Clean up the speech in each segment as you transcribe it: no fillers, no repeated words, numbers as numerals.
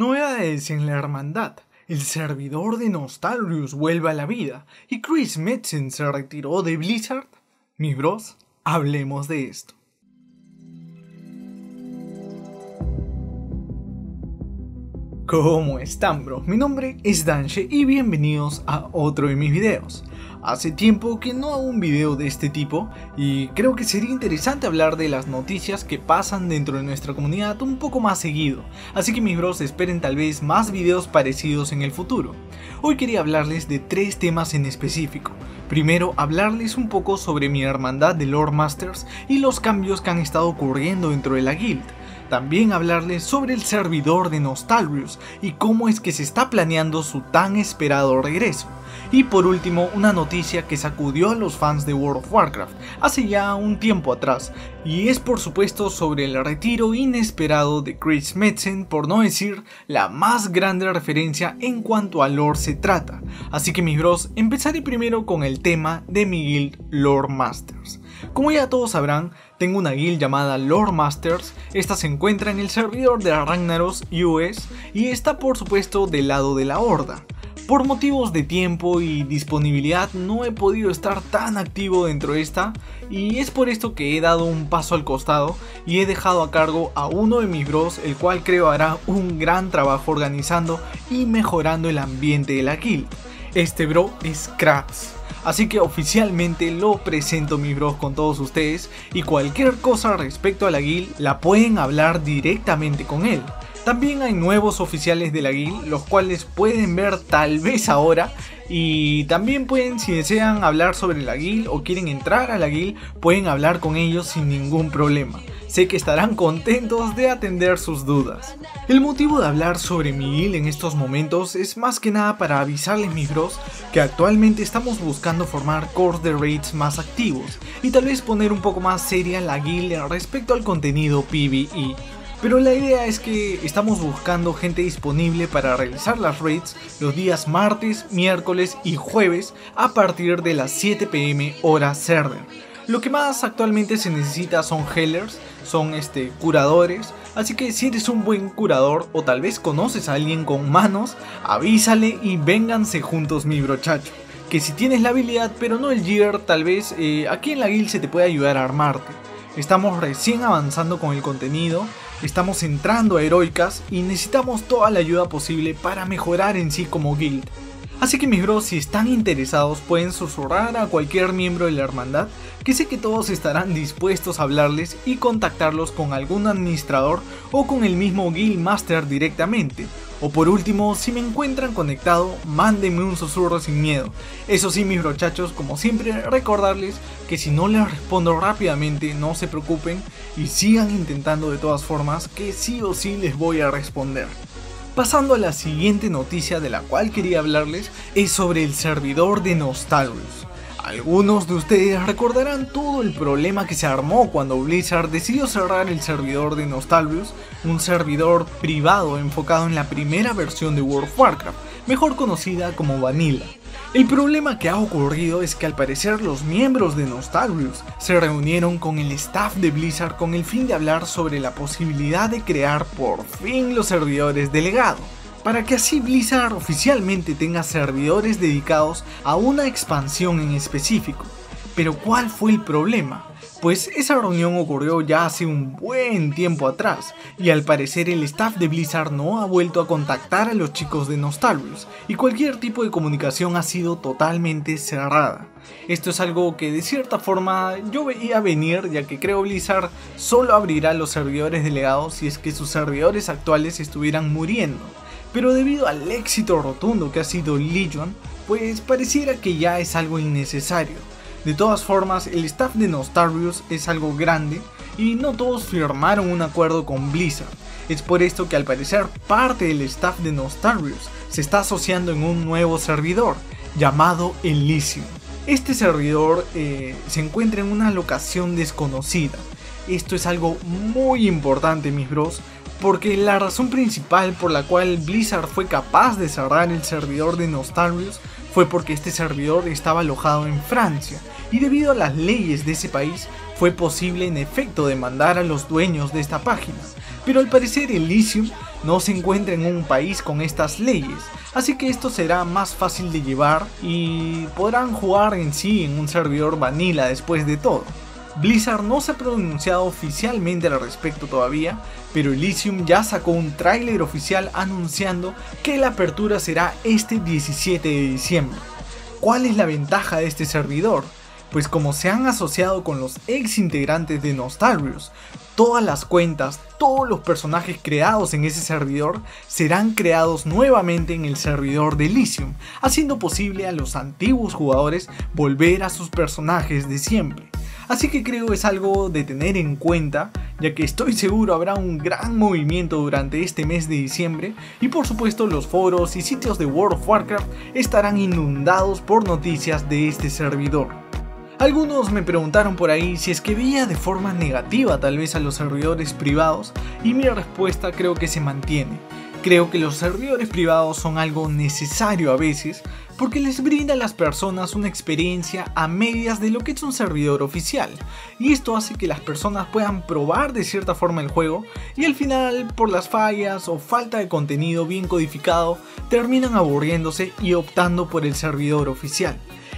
Novedades en la hermandad, el servidor de Nostalrius vuelve a la vida y Chris Metzen se retiró de Blizzard. Mis bros, hablemos de esto. ¿Cómo están, bros? Mi nombre es Dange y bienvenidos a otro de mis videos. Hace tiempo que no hago un video de este tipo y creo que sería interesante hablar de las noticias que pasan dentro de nuestra comunidad un poco más seguido, así que mis bros esperen tal vez más videos parecidos en el futuro. Hoy quería hablarles de tres temas en específico. Primero, hablarles un poco sobre mi hermandad de LoreMasters y los cambios que han estado ocurriendo dentro de la guild. También hablarles sobre el servidor de Nostalrius y cómo es que se está planeando su tan esperado regreso. Y por último, una noticia que sacudió a los fans de World of Warcraft hace ya un tiempo atrás, y es por supuesto sobre el retiro inesperado de Chris Metzen, por no decir la más grande referencia en cuanto a lore se trata. Así que mis bros, empezaré primero con el tema de mi guild LoreMasters. Como ya todos sabrán, tengo una guild llamada LoreMasters. Esta se encuentra en el servidor de Ragnaros US y está por supuesto del lado de la Horda. Por motivos de tiempo y disponibilidad no he podido estar tan activo dentro de esta, y es por esto que he dado un paso al costado y he dejado a cargo a uno de mis bros, el cual creo hará un gran trabajo organizando y mejorando el ambiente de la guild. Este bro es Krabs, así que oficialmente lo presento, mis bros, con todos ustedes, y cualquier cosa respecto a la guild la pueden hablar directamente con él. También hay nuevos oficiales de la guild, los cuales pueden ver tal vez ahora, y también pueden, si desean hablar sobre la guild o quieren entrar a la guild, pueden hablar con ellos sin ningún problema. Sé que estarán contentos de atender sus dudas. El motivo de hablar sobre mi guild en estos momentos es más que nada para avisarles, mis bros, que actualmente estamos buscando formar cores de raids más activos y tal vez poner un poco más seria la guild respecto al contenido PvE. Pero la idea es que estamos buscando gente disponible para realizar las raids los días martes, miércoles y jueves a partir de las 7 p.m. hora server. Lo que más actualmente se necesita son healers, son curadores, así que si eres un buen curador o tal vez conoces a alguien con manos, avísale y vénganse juntos, mi brochacho. Que si tienes la habilidad pero no el gear, tal vez aquí en la guild se te puede ayudar a armarte. Estamos recién avanzando con el contenido, estamos entrando a heroicas y necesitamos toda la ayuda posible para mejorar en sí como guild. Así que mis bros, si están interesados pueden susurrar a cualquier miembro de la hermandad, que sé que todos estarán dispuestos a hablarles y contactarlos con algún administrador o con el mismo guild master directamente. O por último, si me encuentran conectado, mándenme un susurro sin miedo. Eso sí, mis brochachos, como siempre, recordarles que si no les respondo rápidamente, no se preocupen y sigan intentando de todas formas, que sí o sí les voy a responder. Pasando a la siguiente noticia de la cual quería hablarles, es sobre el servidor de Nostalrius. Algunos de ustedes recordarán todo el problema que se armó cuando Blizzard decidió cerrar el servidor de Nostalrius, un servidor privado enfocado en la primera versión de World of Warcraft, mejor conocida como Vanilla. El problema que ha ocurrido es que al parecer los miembros de Nostalrius se reunieron con el staff de Blizzard con el fin de hablar sobre la posibilidad de crear por fin los servidores de legado, para que así Blizzard oficialmente tenga servidores dedicados a una expansión en específico. Pero ¿cuál fue el problema? Pues esa reunión ocurrió ya hace un buen tiempo atrás, y al parecer el staff de Blizzard no ha vuelto a contactar a los chicos de Nostalrius, y cualquier tipo de comunicación ha sido totalmente cerrada. Esto es algo que de cierta forma yo veía venir, ya que creo Blizzard solo abrirá los servidores de legado si es que sus servidores actuales estuvieran muriendo. Pero debido al éxito rotundo que ha sido Legion, pues pareciera que ya es algo innecesario. De todas formas, el staff de Nostalrius es algo grande y no todos firmaron un acuerdo con Blizzard. Es por esto que al parecer parte del staff de Nostalrius se está asociando en un nuevo servidor llamado Elysium. Este servidor se encuentra en una locación desconocida. Esto es algo muy importante, mis bros, porque la razón principal por la cual Blizzard fue capaz de cerrar el servidor de Nostalrius fue porque este servidor estaba alojado en Francia, y debido a las leyes de ese país fue posible en efecto demandar a los dueños de esta página. pero al parecer Elysium no se encuentra en un país con estas leyes, así que esto será más fácil de llevar y podrán jugar en sí en un servidor vanilla después de todo. Blizzard no se ha pronunciado oficialmente al respecto todavía, pero Elysium ya sacó un tráiler oficial anunciando que la apertura será este 17 de diciembre. ¿Cuál es la ventaja de este servidor? Pues como se han asociado con los ex integrantes de Nostalrius, todas las cuentas, todos los personajes creados en ese servidor serán creados nuevamente en el servidor de Elysium, haciendo posible a los antiguos jugadores volver a sus personajes de siempre. Así que creo es algo de tener en cuenta, ya que estoy seguro habrá un gran movimiento durante este mes de diciembre y por supuesto los foros y sitios de World of Warcraft estarán inundados por noticias de este servidor. Algunos me preguntaron por ahí si es que veía de forma negativa tal vez a los servidores privados y mi respuesta creo que se mantiene. Creo que los servidores privados son algo necesario a veces porque les brinda a las personas una experiencia a medias de lo que es un servidor oficial, y esto hace que las personas puedan probar de cierta forma el juego y al final, por las fallas o falta de contenido bien codificado, terminan aburriéndose y optando por el servidor oficial.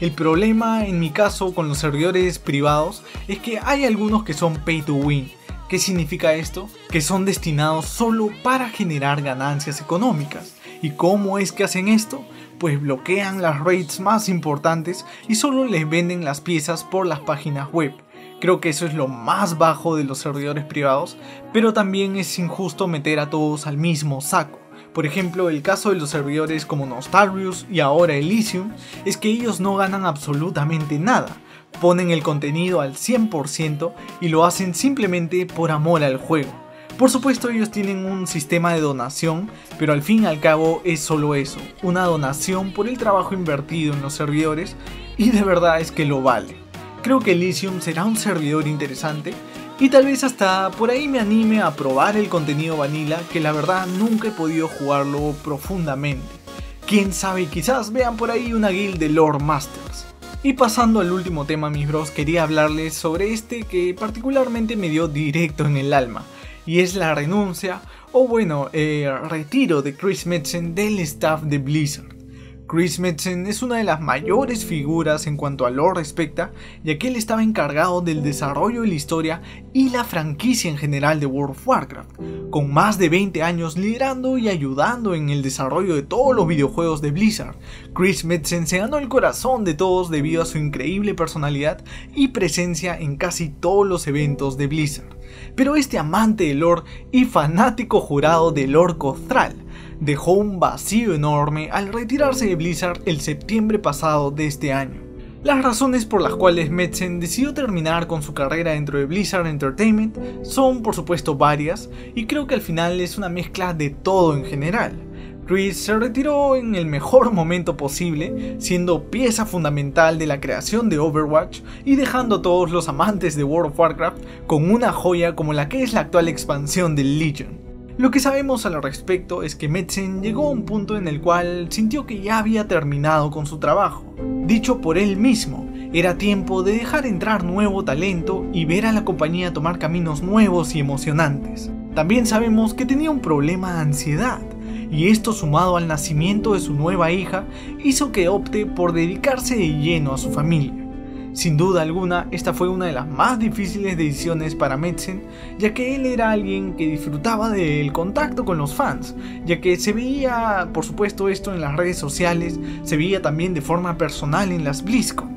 El problema en mi caso con los servidores privados es que hay algunos que son pay to win. ¿Qué significa esto? Que son destinados solo para generar ganancias económicas. ¿Y cómo es que hacen esto? Pues bloquean las raids más importantes y solo les venden las piezas por las páginas web. Creo que eso es lo más bajo de los servidores privados, pero también es injusto meter a todos al mismo saco. Por ejemplo, el caso de los servidores como Nostalrius y ahora Elysium es que ellos no ganan absolutamente nada. Ponen el contenido al 100% y lo hacen simplemente por amor al juego. Por supuesto ellos tienen un sistema de donación, pero al fin y al cabo es solo eso, una donación por el trabajo invertido en los servidores, y de verdad es que lo vale. Creo que Elysium será un servidor interesante y tal vez hasta por ahí me anime a probar el contenido vanilla, que la verdad nunca he podido jugarlo profundamente. Quién sabe, quizás vean por ahí una guild de LoreMasters. Y pasando al último tema, mis bros, quería hablarles sobre este que particularmente me dio directo en el alma, y es la renuncia, o bueno, retiro de Chris Metzen del staff de Blizzard. Chris Metzen es una de las mayores figuras en cuanto a lore respecta, ya que él estaba encargado del desarrollo de la historia y la franquicia en general de World of Warcraft, con más de 20 años liderando y ayudando en el desarrollo de todos los videojuegos de Blizzard. Chris Metzen se ganó el corazón de todos debido a su increíble personalidad y presencia en casi todos los eventos de Blizzard. Pero este amante del lore y fanático jurado del orco Thrall dejó un vacío enorme al retirarse de Blizzard el septiembre pasado de este año. Las razones por las cuales Metzen decidió terminar con su carrera dentro de Blizzard Entertainment son por supuesto varias, y creo que al final es una mezcla de todo en general. Chris se retiró en el mejor momento posible, siendo pieza fundamental de la creación de Overwatch y dejando a todos los amantes de World of Warcraft con una joya como la que es la actual expansión de Legion. Lo que sabemos al respecto es que Metzen llegó a un punto en el cual sintió que ya había terminado con su trabajo. Dicho por él mismo, era tiempo de dejar entrar nuevo talento y ver a la compañía tomar caminos nuevos y emocionantes. También sabemos que tenía un problema de ansiedad, y esto sumado al nacimiento de su nueva hija hizo que opte por dedicarse de lleno a su familia. Sin duda alguna, esta fue una de las más difíciles decisiones para Metzen, ya que él era alguien que disfrutaba del contacto con los fans, ya que se veía por supuesto esto en las redes sociales, se veía también de forma personal en las BlizzCon.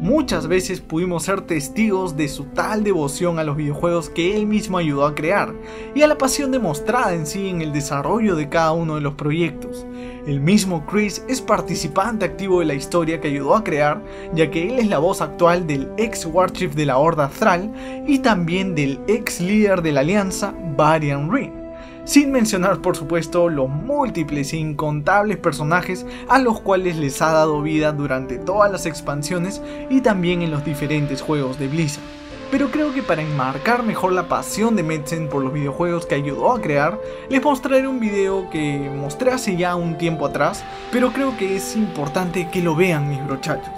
Muchas veces pudimos ser testigos de su tal devoción a los videojuegos que él mismo ayudó a crear, y a la pasión demostrada en sí en el desarrollo de cada uno de los proyectos. El mismo Chris es participante activo de la historia que ayudó a crear, ya que él es la voz actual del ex Warchief de la Horda Thrall y también del ex líder de la Alianza, Varian Wrynn. Sin mencionar por supuesto los múltiples e incontables personajes a los cuales les ha dado vida durante todas las expansiones y también en los diferentes juegos de Blizzard. Pero creo que para enmarcar mejor la pasión de Metzen por los videojuegos que ayudó a crear, les mostraré un video que mostré hace ya un tiempo atrás, pero creo que es importante que lo vean, mis brochachos.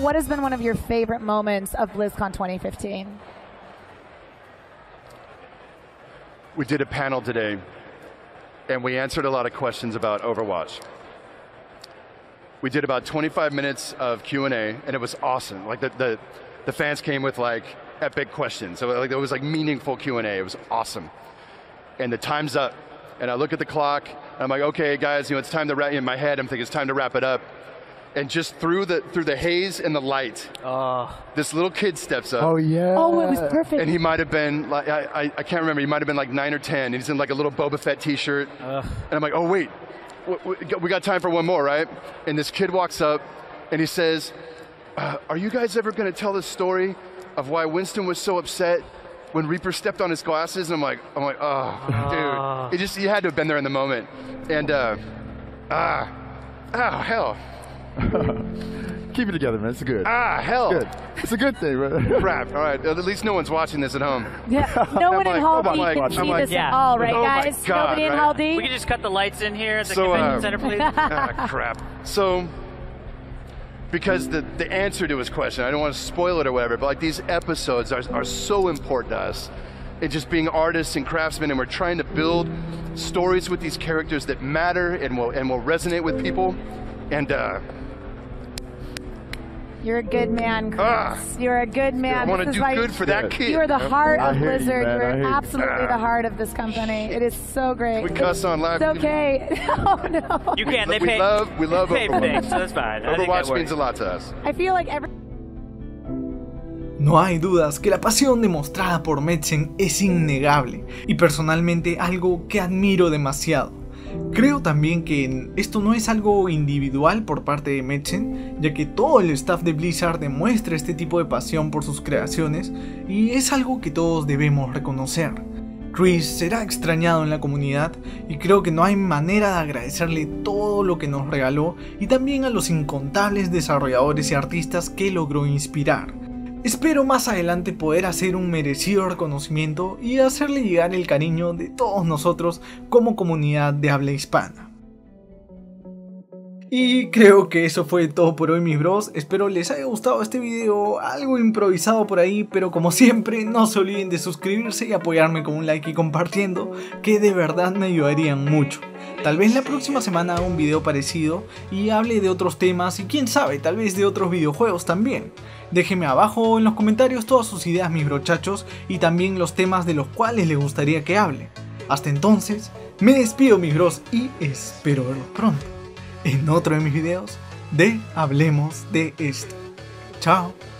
What has been one of your favorite moments of BlizzCon 2015? We did a panel today, and we answered a lot of questions about Overwatch. We did about 25 minutes of Q&A, and it was awesome. Like the fans came with like epic questions. So like, it was like meaningful Q&A. It was awesome. And the time's up, and I look at the clock, and I'm like, okay, guys, you know, it's time to wrap. In my head, I'm thinking it's time to wrap it up. And just through the haze and the light, this little kid steps up. Oh yeah! Oh, it was perfect. And he might have been like I can't remember. He might have been like 9 or 10. And he's in like a little Boba Fett T-shirt. And I'm like, oh wait, we got time for one more, right? And this kid walks up, and he says, "Are you guys ever going to tell the story of why Winston was so upset when Reaper stepped on his glasses?" And I'm like, oh, dude, you had to have been there in the moment. And hell. Keep it together, man. It's good. Hell. It's good. It's a good thing, right? Crap. All right. At least no one's watching this at home. Yeah. No one in Hall D can see this at all, right, guys? Nobody in Hall D? We can just cut the lights in here at the convention center, please. Crap. So, because the answer to his question, I don't want to spoil it or whatever, but like these episodes are so important to us. It's just being artists and craftsmen, and we're trying to build stories with these characters that matter and will resonate with people. And you're a good man, Chris. You're a good man. I want to do good for that kid. You are the heart of Blizzard. You're absolutely the heart of this company. It is so great. We cuss on live. It's okay. Oh, no. You can't. They pay. We love Overwatch. So that's fine. Overwatch means a lot to us. I feel like every... No hay dudas que la pasión demostrada por Metzen es innegable y personalmente algo que admiro demasiado. Creo también que esto no es algo individual por parte de Metzen, ya que todo el staff de Blizzard demuestra este tipo de pasión por sus creaciones y es algo que todos debemos reconocer. Chris será extrañado en la comunidad y creo que no hay manera de agradecerle todo lo que nos regaló y también a los incontables desarrolladores y artistas que logró inspirar. Espero más adelante poder hacer un merecido reconocimiento y hacerle llegar el cariño de todos nosotros como comunidad de habla hispana. Y creo que eso fue todo por hoy, mis bros. Espero les haya gustado este video, algo improvisado por ahí, pero como siempre no se olviden de suscribirse y apoyarme con un like y compartiendo, que de verdad me ayudarían mucho. Tal vez la próxima semana haga un video parecido y hable de otros temas y quién sabe, tal vez de otros videojuegos también. Déjenme abajo en los comentarios todas sus ideas, mis brochachos, y también los temas de los cuales les gustaría que hable. Hasta entonces, me despido, mis bros, y espero verlos pronto en otro de mis videos de Hablemos de Esto. Chao.